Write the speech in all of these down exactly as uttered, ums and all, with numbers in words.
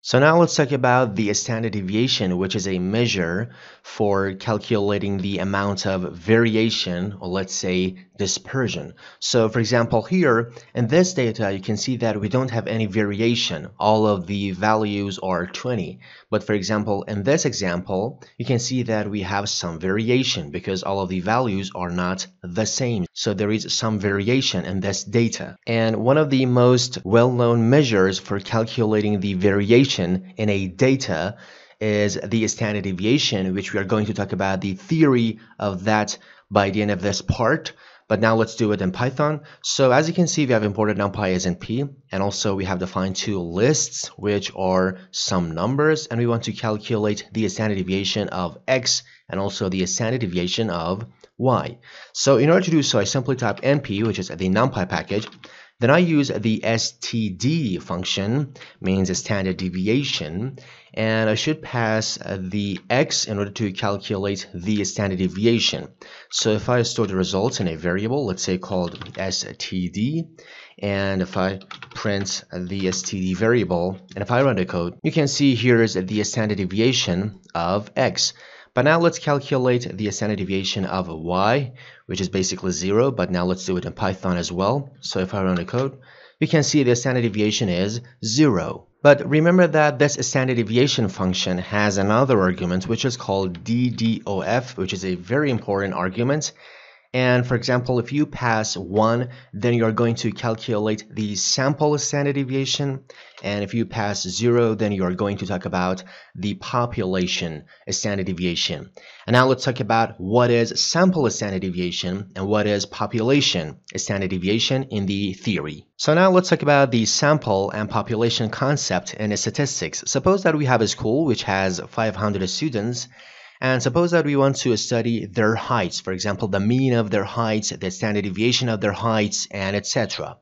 So now let's talk about the standard deviation, which is a measure for calculating the amount of variation, or let's say dispersion. So for example, here in this data, you can see that we don't have any variation. All of the values are twenty. But for example, in this example, you can see that we have some variation because all of the values are not the same. So there is some variation in this data. And one of the most well-known measures for calculating the variation in a data is the standard deviation, which we are going to talk about the theory of that by the end of this part. But now let's do it in Python. So as you can see, we have imported NumPy as N P, and also we have defined two lists, which are some numbers, and we want to calculate the standard deviation of X and also the standard deviation of Y. So in order to do so, I simply type N P, which is the NumPy package. Then I use the S T D function, means a standard deviation, and I should pass the X in order to calculate the standard deviation. So if I store the results in a variable, let's say called S T D, and if I print the S T D variable, and if I run the code, you can see here is the standard deviation of X. But now let's calculate the standard deviation of Y, which is basically zero, but now let's do it in Python as well. So if I run the code, we can see the standard deviation is zero. But remember that this standard deviation function has another argument, which is called ddof, which is a very important argument. And for example, if you pass one, then you're going to calculate the sample standard deviation. And if you pass zero, then you're going to talk about the population standard deviation. And now let's talk about what is sample standard deviation and what is population standard deviation in the theory. So now let's talk about the sample and population concept in statistics. Suppose that we have a school which has five hundred students. And suppose that we want to study their heights, for example, the mean of their heights, the standard deviation of their heights, and et cetera.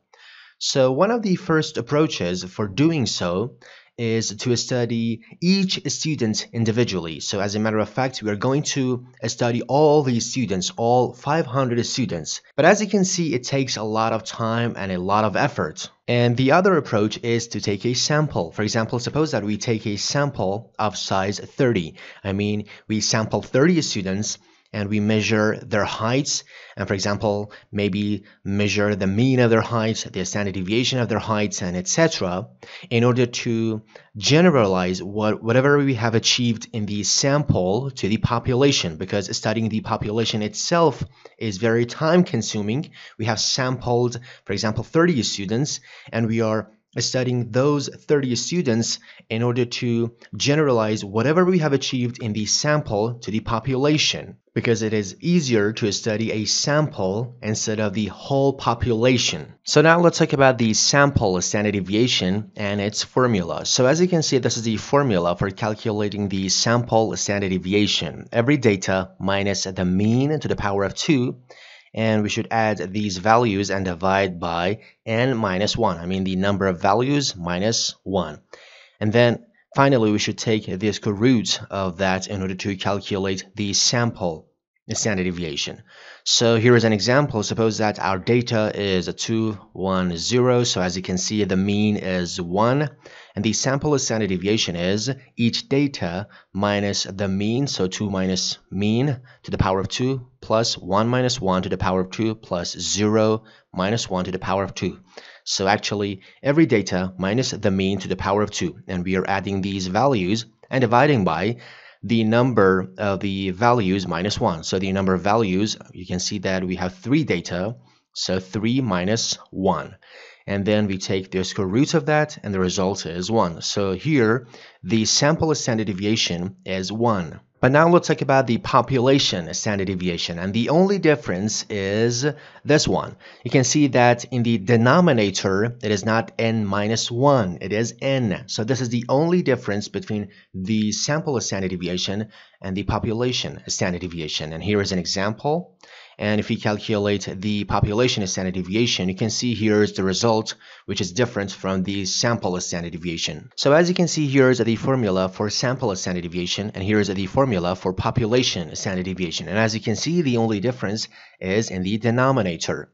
So one of the first approaches for doing so is to study each student individually. So as a matter of fact, we are going to study all these students, all five hundred students. But as you can see, it takes a lot of time and a lot of effort. And the other approach is to take a sample. For example, suppose that we take a sample of size thirty. I mean, we sample thirty students and we measure their heights, and for example, maybe measure the mean of their heights, the standard deviation of their heights, and et cetera, in order to generalize what, whatever we have achieved in the sample to the population, because studying the population itself is very time-consuming. We have sampled, for example, thirty students, and we are studying those thirty students in order to generalize whatever we have achieved in the sample to the population, because it is easier to study a sample instead of the whole population. So now let's talk about the sample standard deviation and its formula. So as you can see, this is the formula for calculating the sample standard deviation. Every data minus the mean to the power of two, and we should add these values and divide by n minus one. I mean the number of values minus one. And then finally, we should take the square root of that in order to calculate the sample standard deviation. So here is an example. Suppose that our data is two, one, zero. So as you can see, the mean is one. And the sample standard deviation is each data minus the mean. So two minus mean to the power of two plus one minus one to the power of two plus zero minus one to the power of two. So actually, every data minus the mean to the power of two. And we are adding these values and dividing by the number of the values minus one. So the number of values, you can see that we have three data, so three minus one. And then we take the square root of that, and the result is one. So here, the sample standard deviation is one. But now let's talk about the population standard deviation, and the only difference is this one. You can see that in the denominator, it is not n minus one, it is n. So this is the only difference between the sample standard deviation and the population standard deviation. And here is an example. And if we calculate the population standard deviation, you can see here is the result, which is different from the sample standard deviation. So as you can see, here is the formula for sample standard deviation, and here is the formula for population standard deviation. And as you can see, the only difference is in the denominator.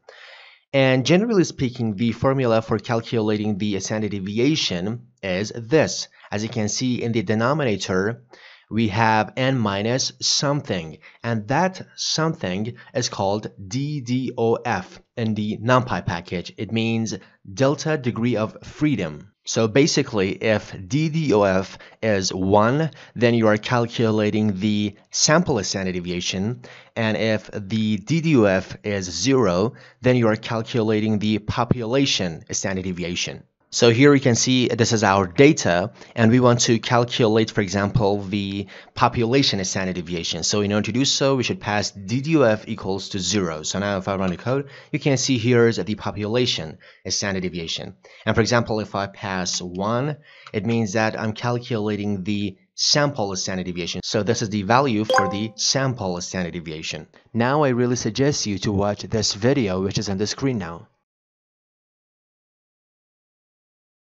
And generally speaking, the formula for calculating the standard deviation is this. As you can see in the denominator, we have n minus something, and that something is called ddof in the NumPy package. It means delta degree of freedom. So basically, if ddof is one, then you are calculating the sample standard deviation, and if the ddof is zero, then you are calculating the population standard deviation. So here you can see this is our data, and we want to calculate, for example, the population standard deviation. So in order to do so, we should pass ddof equals to zero. So now if I run the code, you can see here is the population standard deviation. And for example, if I pass one, it means that I'm calculating the sample standard deviation. So this is the value for the sample standard deviation. Now I really suggest you to watch this video, which is on the screen now.